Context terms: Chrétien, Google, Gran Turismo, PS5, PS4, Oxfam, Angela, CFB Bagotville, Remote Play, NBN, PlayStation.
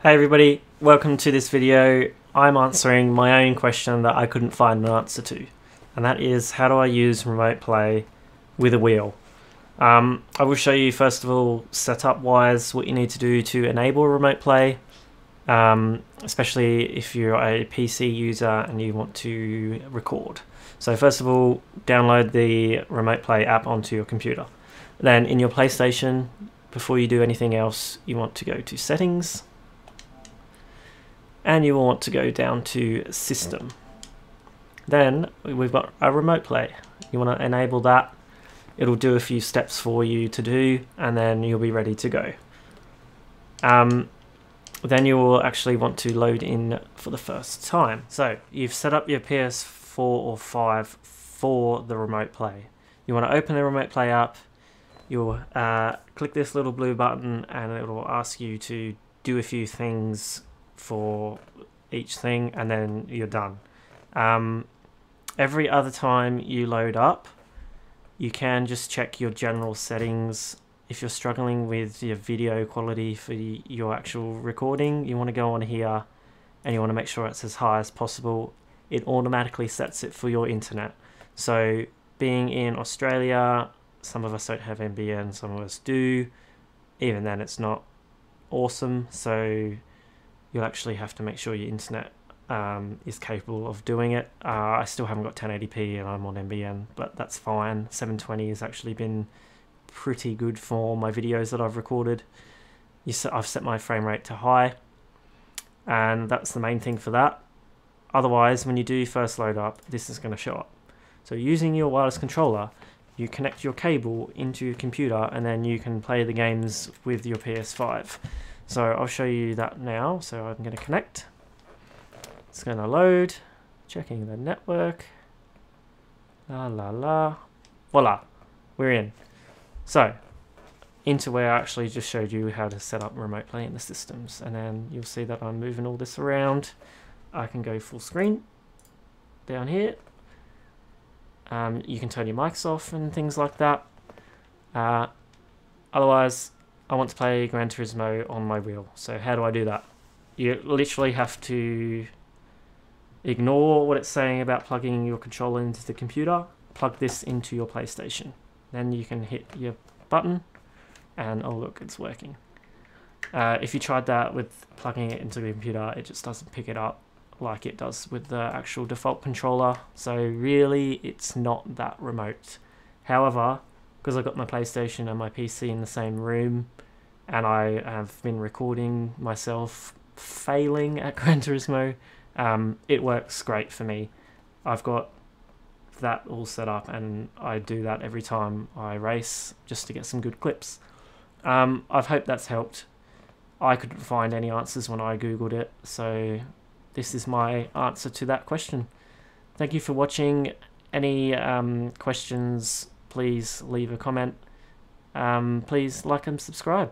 Hey everybody, welcome to this video. I'm answering my own question that I couldn't find an answer to, and that is, how do I use Remote Play with a wheel? I will show you first of all setup wise what you need to do to enable Remote Play, especially if you're a PC user and you want to record. So first of all, download the Remote Play app onto your computer. Then in your PlayStation, before you do anything else, you want to go to Settings, and you will want to go down to System. Then we've got a Remote Play. You want to enable that. It'll do a few steps for you to do, and then you'll be ready to go. Then you will actually want to load in for the first time. So you've set up your PS4 or 5 for the Remote Play. You want to open the Remote Play up. You'll click this little blue button, and it will ask you to do a few things for each thing, and then you're done. Every other time you load up, you can just check your general settings. If you're struggling with your video quality for your actual recording, you want to go on here and you want to make sure it's as high as possible. It automatically sets it for your internet. So being in Australia, some of us don't have NBN, some of us do. Even then it's not awesome, so you'll actually have to make sure your internet is capable of doing it. I still haven't got 1080p and I'm on NBN, but that's fine. 720 has actually been pretty good for my videos that I've recorded. I've set my frame rate to high, and that's the main thing for that. Otherwise, when you do first load up, this is going to show up. So using your wireless controller, you connect your cable into your computer, and then you can play the games with your PS5. So I'll show you that now. So I'm going to connect. It's going to load, checking the network. La la la. Voila, we're in. So into where I actually just showed you how to set up Remote Play in the systems, and then you'll see that I'm moving all this around. I can go full screen down here. You can turn your mics off and things like that. Otherwise, I want to play Gran Turismo on my wheel. So how do I do that? You literally have to ignore what it's saying about plugging your controller into the computer. Plug this into your PlayStation. Then you can hit your button, and oh look, it's working. If you tried that with plugging it into the computer, it just doesn't pick it up like it does with the actual default controller. So really, it's not that remote. However, because I've got my PlayStation and my PC in the same room, and I have been recording myself failing at Gran Turismo, it works great for me. I've got that all set up, and I do that every time I race just to get some good clips. I've hoped that's helped. I couldn't find any answers when I googled it, so this is my answer to that question. Thank you for watching. Any questions, please leave a comment. Please like and subscribe.